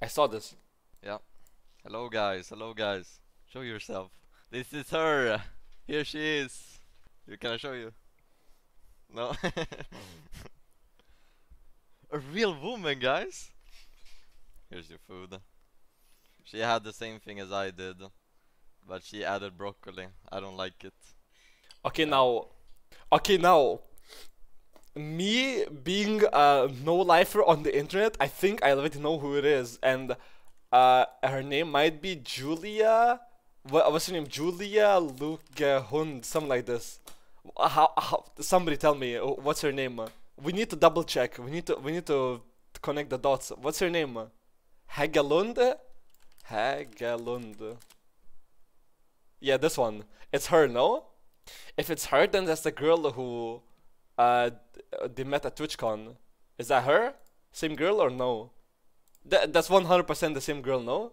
I saw this. Yeah. Hello guys, hello guys. Show yourself. This is her. Here she is. Can I show you? No. A real woman, guys. Here's your food. She had the same thing as I did, but she added broccoli. I don't like it. Okay, now. Okay, now. Me being a no-lifer on the internet, I think I already know who it is. And her name might be Julia. What's her name? Julia Hegelund, something like this. Somebody tell me what's her name. We need to double check. We need to connect the dots. What's her name? Hegelund? Hegelund. Yeah, this one. It's her, no? If it's her, then that's the girl who they met at TwitchCon. Is that her? Same girl or no? That's 100% the same girl, no?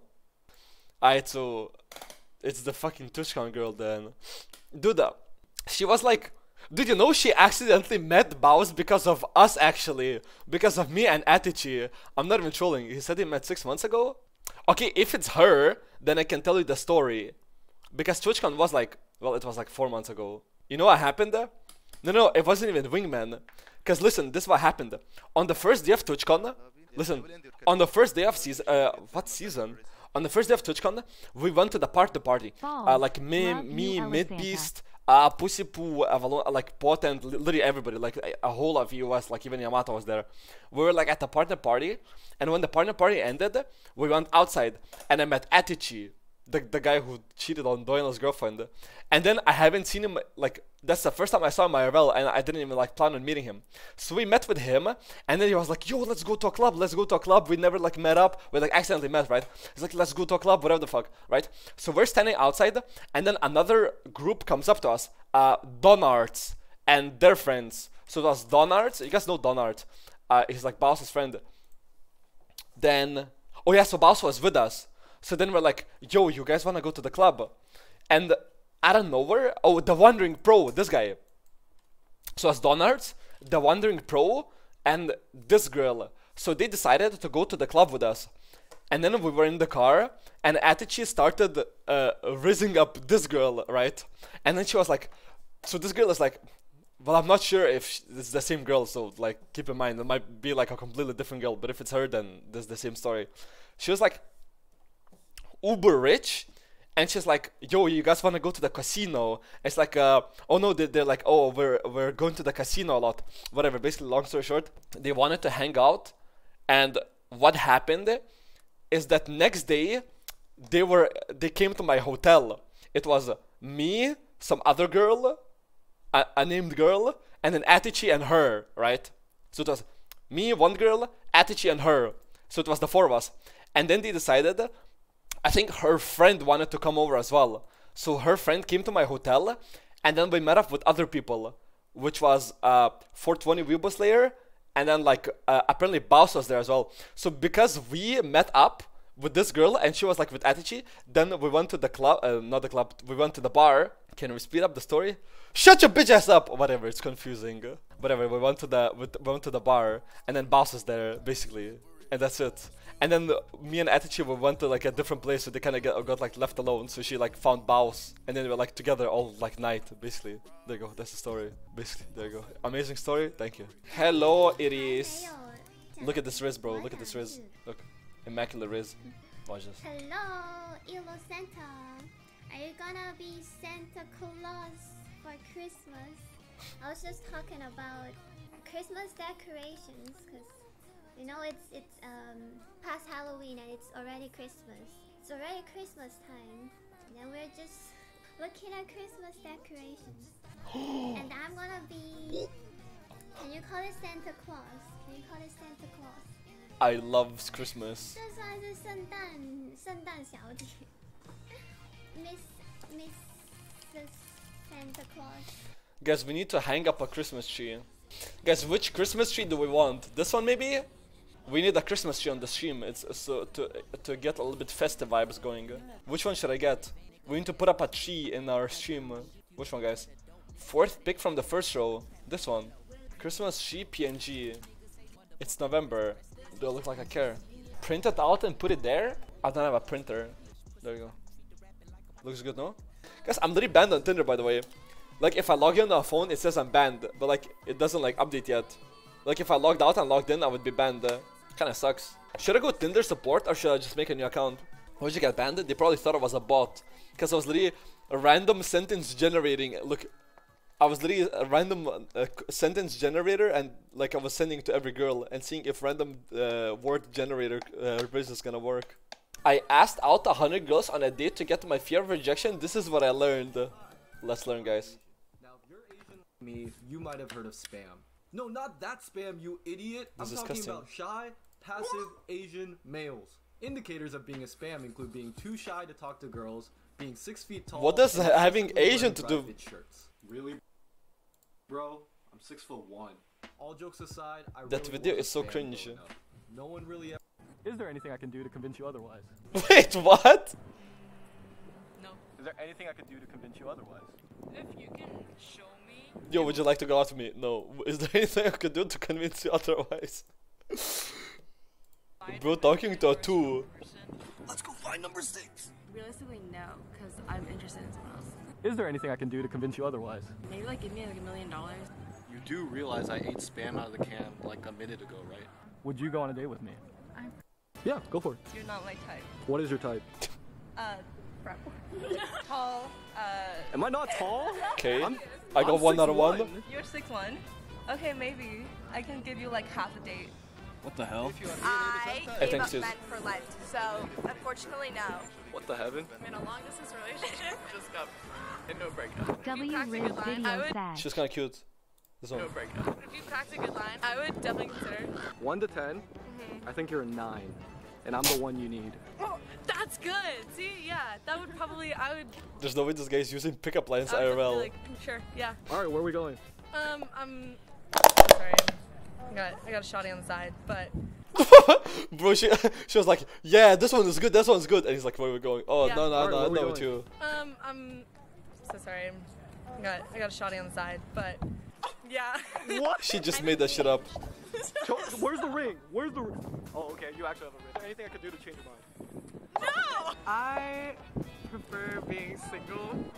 Alright, so it's the fucking TwitchCon girl then. Dude, she was like... Did you know she accidentally met Baus because of us actually? Because of me and Atichi. I'm not even trolling. He said he met 6 months ago? Okay, if it's her, then I can tell you the story. Because TwitchCon was like... Well, it was like 4 months ago. You know what happened? No, it wasn't even Wingman. Because listen, this is what happened. On the first day of TwitchCon... Listen, on the first day of season... what season? On the first day of TwitchCon, we went to the party. Like me, Midbeast... Pussy Poo, Avalon, like Potent, literally everybody, like a whole of US, like even Yamato was there. We were like at the partner party, and when the partner party ended, we went outside, and I met Atichi, the guy who cheated on Doyle's girlfriend. And then I haven't seen him, like, that's the first time I saw him IRL, and I didn't even like plan on meeting him. So we met with him, and then he was like, yo, let's go to a club. We never like met up, we like accidentally met, right? He's like, let's go to a club, whatever the fuck, right? So we're standing outside, and then another group comes up to us, Donards, and their friends. So it was Donards, you guys know Donards, he's like Baus's friend. Then, oh yeah, so Baus was with us. So then we're like, yo, you guys wanna go to the club? And out of nowhere, oh, the Wandering Pro, this guy. So it's Donards, the Wandering Pro, and this girl. So they decided to go to the club with us. And then we were in the car, and Atichi started rizzing up this girl, right? And then she was like, so this girl is like, well, I'm not sure if it's the same girl, so like, keep in mind, it might be like a completely different girl, but if it's her, then there's the same story. She was like, uber rich, and she's like, yo, you guys want to go to the casino? It's like, oh no, they're like, oh, we're going to the casino a lot, whatever. Basically, long story short, they wanted to hang out, and what happened is that next day they came to my hotel. It was me, some other girl, a named girl, and then Atichi and her, right? So it was me, one girl, Atichi and her, so it was the four of us. And then they decided, I think her friend wanted to come over as well. So her friend came to my hotel, and then we met up with other people, which was 420 Weeboslayer, and then like apparently Baus was there as well. So because we met up with this girl and she was like with Atichi, then we went to the club, not the club, we went to the bar. Can we speed up the story? Shut your bitch ass up! Whatever, it's confusing. Whatever, we went to the bar, and then Baus was there basically, and that's it. And then me and Atichi went to like a different place, so they kind of got like left alone. So she like found Baus, and then we were like together all like night, basically. There you go, that's the story. Basically, there you go. Amazing story, thank you. Hello, Iris. Look at this Riz, bro. Look at this Riz. Look, immaculate Riz. Watch this. Hello, Elosanta. Are you gonna be Santa Claus for Christmas? I was just talking about Christmas decorations, cause you know it's past Halloween and it's already Christmas. It's already Christmas time. And we're just looking at Christmas decorations. And I'm gonna be... Can you call it Santa Claus? Can you call it Santa Claus? I love Christmas. This one is Sandan小姐. Mrs. Santa Claus. Guys, we need to hang up a Christmas tree. Guys, which Christmas tree do we want? This one maybe? We need a Christmas tree on the stream, so to get a little bit festive vibes going. Which one should I get? We need to put up a tree in our stream. Which one, guys? Fourth pick from the first row. This one. Christmas tree PNG. It's November. Do I look like I care? print it out and put it there? I don't have a printer. There you go. Looks good, no? Guys, I'm literally banned on Tinder, by the way. Like, if I log in on a phone, it says I'm banned, but like, it doesn't like update yet. Like, if I logged out and logged in, I would be banned. Kinda sucks. Should I go Tinder support or should I just make a new account? Why did you get banned? They probably thought I was a bot. Because I was literally a random sentence generating. Look, I was literally a random sentence generator, and like I was sending to every girl and seeing if random word generator replaces is gonna work. I asked out 100 girls on a date to get my fear of rejection. This is what I learned. Let's learn, guys. Now, if you're Asian me, you might have heard of spam. No, not that spam, you idiot. I'm talking about shy, passive Asian males. Indicators of being a spam include being too shy to talk to girls, being 6 feet tall. What does having Asian to do? Shirts. Really, bro? I'm 6'1". All jokes aside, I that really video is so cringe. No one really. Is there anything I can do to convince you otherwise? Wait, what? No. Is there anything I can do to convince you otherwise? If you can show me. Yo, would you like to go out with me? No. Is there anything I could do to convince you otherwise? Bro, talking to a 2. Let's go find number 6. Realistically, no, because I'm interested in someone else. Is there anything I can do to convince you otherwise? Maybe like give me like $1 million. You do realize I ate spam out of the can like a minute ago, right? Would you go on a date with me? Yeah, go for it. You're not my type. What is your type? Tall. Am I not tall? Okay. I got 1 out of 1. You're 6'1". Okay, maybe I can give you like half a date. What the hell? I gave up men for Lent, so unfortunately no. What the heaven? In a long distance relationship, just got no breakup. She's kind of cute. This one. No breakup. If you cracked a good line, I would definitely consider. 1 to 10. I think you're a 9, and I'm the one you need. Oh, that's good. See, yeah, that would probably I would. There's no way this guy's using pickup lines IRL. Like, sure, yeah. All right, where are we going? I'm sorry. I got a shotty on the side, but. Bro, she was like, yeah, this one is good. This one's good, and he's like, where are we going? Oh yeah. no, right, too. I'm so sorry. I got a shotty on the side, but. Yeah. What? She just made that shit up. Where's the ring? Where's the ring? Oh, okay, you actually have a ring. Is there anything I could do to change your mind? No! I prefer being single.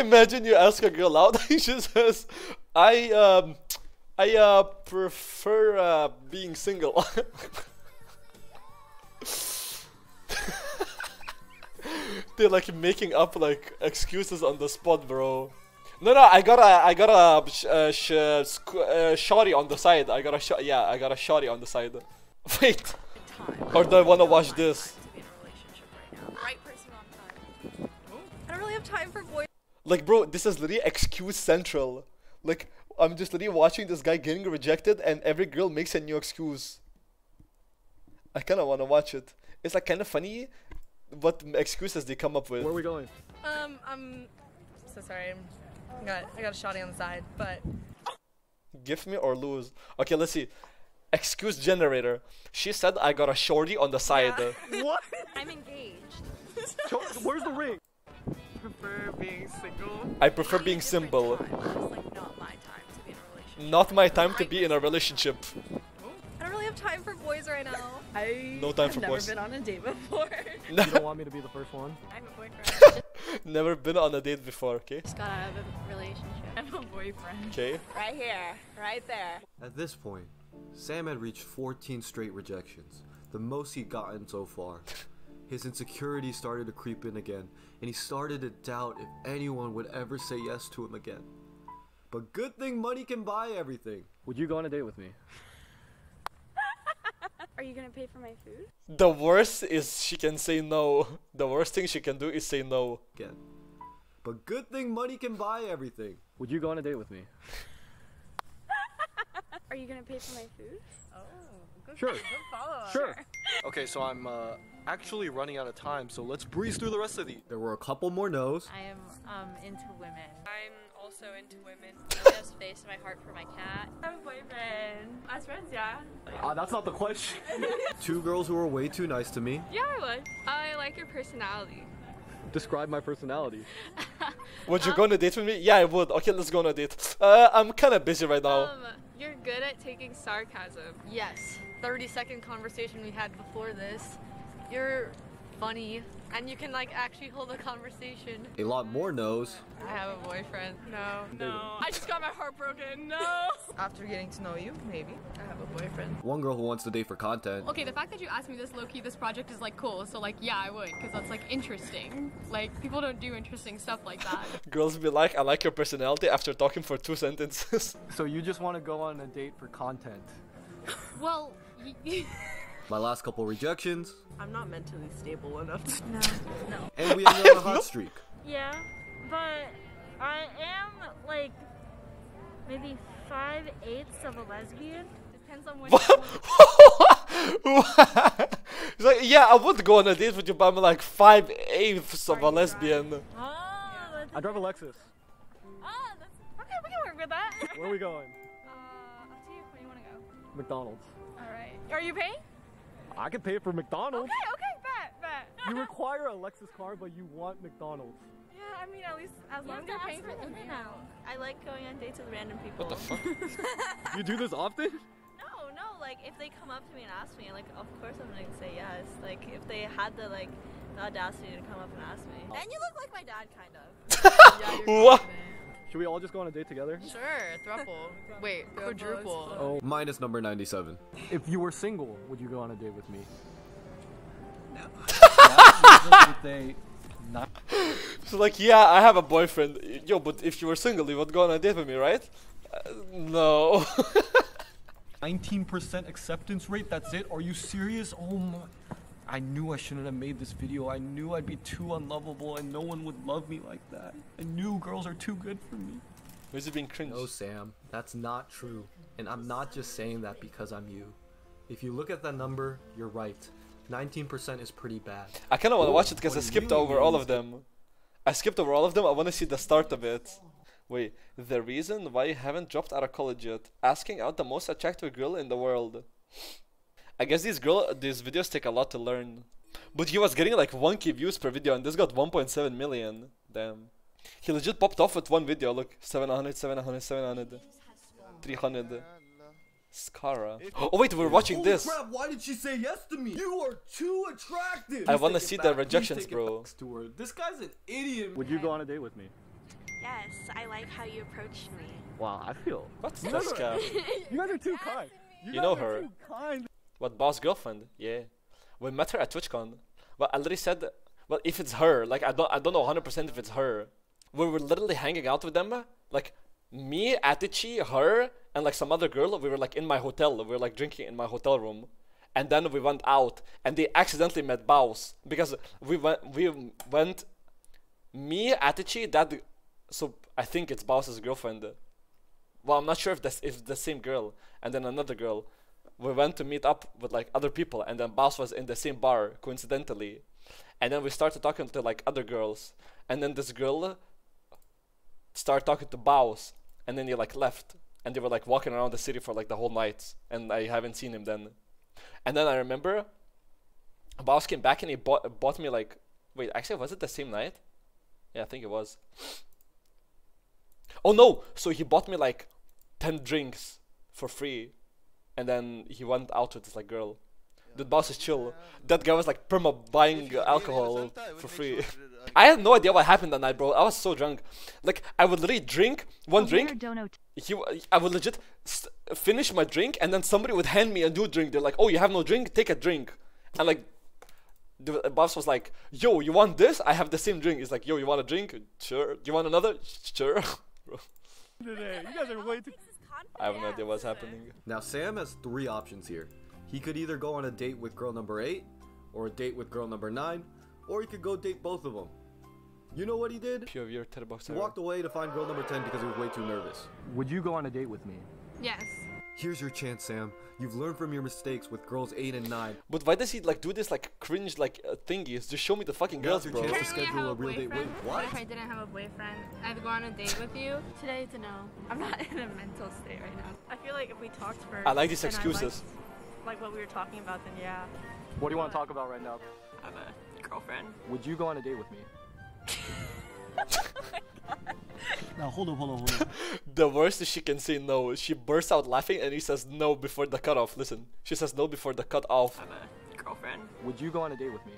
Imagine you ask a girl out and she says, I prefer being single. They're like making up like excuses on the spot, bro. No, I got a shawty on the side. I got a shawty on the side. Wait. Or do I want to watch this? I don't really have time for boys. Like, bro, this is literally excuse central. Like, I'm just literally watching this guy getting rejected, and every girl makes a new excuse. I kind of want to watch it. It's like kind of funny what excuses they come up with. Where are we going? I'm so sorry. I got a shotty on the side, but... Give me or lose. Okay, let's see. Excuse generator. She said I got a shorty on the side. Yeah. What? I'm engaged. Where's the ring? Prefer being single. I prefer being single. Like, not my time to be in a relationship. Not my time to be in a relationship. I don't really have time for boys right now. I've never been on a date before. You don't want me to be the first one? I'm a boyfriend. Never been on a date before, okay? Just got out of a relationship. I'm a boyfriend. Okay. Right here, right there. At this point, Sam had reached 14 straight rejections, the most he'd gotten so far. His insecurity started to creep in again, and he started to doubt if anyone would ever say yes to him again. But good thing money can buy everything. Would you go on a date with me? Are you gonna pay for my food? The worst is she can say no. The worst thing she can do is say no. Again. But good thing money can buy everything. Would you go on a date with me? Are you gonna pay for my food? Oh, good, sure. Good follow-up. Sure. Okay, so I'm actually running out of time, so let's breeze through the rest of these. There were a couple more no's. I am into women. I'm also into women. I have space in my heart for my cat. I have a boyfriend. As friends, yeah. That's not the question. 2 girls who were way too nice to me. Yeah, I would. I like your personality. Describe my personality. Would you go on a date with me? Yeah, I would. Okay, let's go on a date. I'm kind of busy right now. You're good at taking sarcasm. Yes. 30-second conversation we had before this. You're funny, and you can like actually hold a conversation. A lot more knows. I have a boyfriend. No. No. I just got my heart broken. No. After getting to know you, maybe. I have a boyfriend. One girl who wants to date for content. Okay, the fact that you asked me this, low-key, this project is like cool. So like, yeah, I would, because that's like interesting. Like, people don't do interesting stuff like that. Girls be like, I like your personality after talking for 2 sentences. So you just want to go on a date for content. Well, my last couple rejections. I'm not mentally stable enough. No, no. And we have a hot streak. Yeah, but I am like maybe 5/8 of a lesbian. Depends on when. What? It's like, yeah, I would go on a date with you, but I'm like 5/8 of a lesbian. Oh, that's I drive a Lexus. Oh, that's okay. We can work with that. Where are we going? Up to you. Where do you want to go? McDonald's. All right. Are you paying? I can pay for McDonald's. Okay, okay, bet. You require a Lexus car, but you want McDonald's. Yeah, I mean, at least as long as you're paying for the meal. I like going on dates with random people. What the fuck? You do this often? No, no, like, if they come up to me and ask me, like, of course I'm going to say yes. Like, if they had the, like, the audacity to come up and ask me. And you look like my dad, kind of. Yeah, you're what? Should we all just go on a date together? Sure, thruple. Wait, quadruple. Oh, minus number 97. If you were single, would you go on a date with me? No. So like, yeah, I have a boyfriend. Yo, but if you were single, you would go on a date with me, right? No. 19% acceptance rate, that's it? Are you serious? Oh my... I knew I shouldn't have made this video. I knew I'd be too unlovable and no one would love me like that. I knew girls are too good for me. Where's it being cringe? No, Sam, that's not true. And I'm not just saying that because I'm you. If you look at that number, you're right. 19% is pretty bad. I kind of want to watch it because I skipped over all of them. I skipped over all of them. I want to see the start of it. Wait, the reason why you haven't dropped out of college yet. Asking out the most attractive girl in the world. I guess these videos take a lot to learn. But he was getting like 1K views per video and this got 1.7 million. Damn. He legit popped off with one video. Look, 700, 700, 700, 300. Skara. Oh wait, we're watching this. Holy crap, why did she say yes to me? You are too attractive. I want to see the rejections, bro. This guy's an idiot. Would you go on a date with me? Yes, I like how you approached me. Wow, I feel. What's this guy? You guys are too kind. You know her. What, Baus' girlfriend? Yeah. We met her at TwitchCon. But I literally said, well, if it's her, like, I don't know 100% if it's her. We were literally hanging out with them, like, me, Atichi, her, and, like, some other girl. We were, like, in my hotel. We were, like, drinking in my hotel room. And then we went out, and they accidentally met Baus. Because we went, me, Atichi, that, so I think it's Baus' girlfriend. Well, I'm not sure if that's the same girl. And then another girl. We went to meet up with like other people and then Baus was in the same bar coincidentally, and then we started talking to like other girls, and then this girl started talking to Baus, and then he like left and they were like walking around the city for like the whole night, and I haven't seen him then. And then I remember Baus came back and he bought me like, wait, actually was it the same night? Yeah, I think it was. Oh no, so he bought me like 10 drinks for free. And then he went out with this like girl. Yeah. The boss is chill. That guy was like perma buying alcohol for free. I had no idea what happened that night, bro. I was so drunk. Like I would literally drink one drink. I would legit finish my drink, and then somebody would hand me a new drink. They're like, "Oh, you have no drink? Take a drink." And like, the boss was like, "Yo, you want this? I have the same drink." He's like, "Yo, you want a drink? Sure. You want another? Sure." Bro. You guys are way too. I have no idea what's happening. Now Sam has 3 options here. He could either go on a date with girl number 8, or a date with girl number 9, or he could go date both of them. You know what he did? He walked away to find girl number 10 because he was way too nervous. Would you go on a date with me? Yes. Here's your chance, Sam. You've learned from your mistakes with girls 8 and 9. But why does he like do this like cringe like thingies? Just show me the fucking girls, bro. Apparently I have a boyfriend. Wait, what? If I didn't have a boyfriend, I'd go on a date with you. Today it's a no. I'm not in a mental state right now. I feel like if we talked first. I like these excuses. Like what we were talking about, then yeah. What do you want to talk about right now? I have a girlfriend. Would you go on a date with me? Now hold on. The worst is she can say no. She bursts out laughing and he says no before the cutoff. Listen, she says no before the cutoff. I'm a girlfriend. Would you go on a date with me?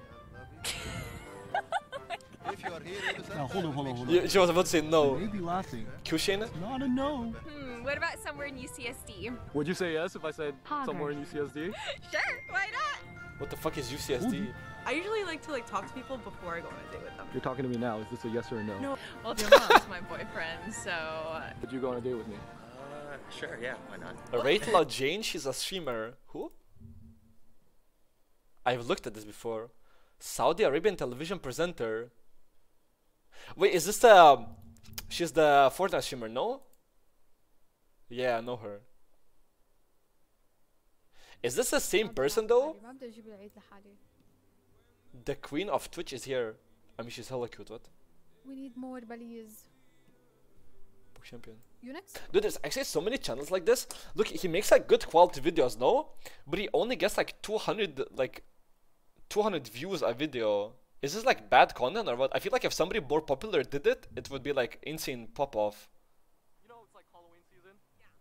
If you are here, now hold on. She was about to say no. Maybe laughing. Kushina? Not a no. What about somewhere in UCSD? Would you say yes if I said somewhere in UCSD? Sure, why not? What the fuck is UCSD? Ooh. I usually like to talk to people before I go on a date with them. You're talking to me now. Is this a yes or a no? No. Well, your mom's my boyfriend, so. Would you go on a date with me? Sure. Yeah. Why not? Raytla Jane. She's a streamer. Who? I've looked at this before. Saudi Arabian television presenter. Wait, is this the? She's the Fortnite streamer, no? Yeah, I know her. Is this the same person though? The queen of Twitch is here. I mean, she's hella cute. What? We need more buddies. Book champion. You next? Dude, there's actually so many channels like this. Look, he makes like good quality videos, no? But he only gets like 200 views a video. Is this like bad content or what? I feel like if somebody more popular did it, it would be like insane pop off. You know, it's like Halloween season. Yeah.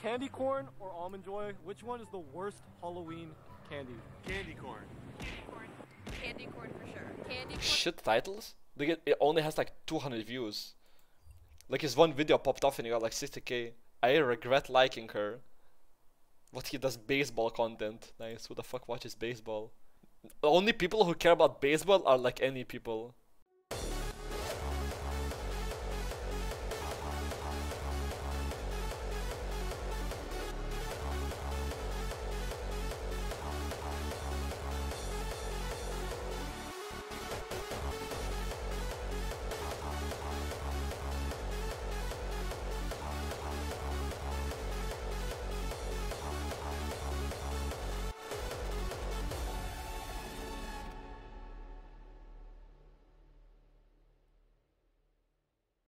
Candy corn or almond joy? Which one is the worst Halloween candy? Candy corn. Candy corn for sure. Candy corn. Shit titles? Like it only has like 200 views. Like his one video popped off and he got like 60k. I regret liking her. What he does baseball content. Nice. Who the fuck watches baseball? Only people who care about baseball are like any people.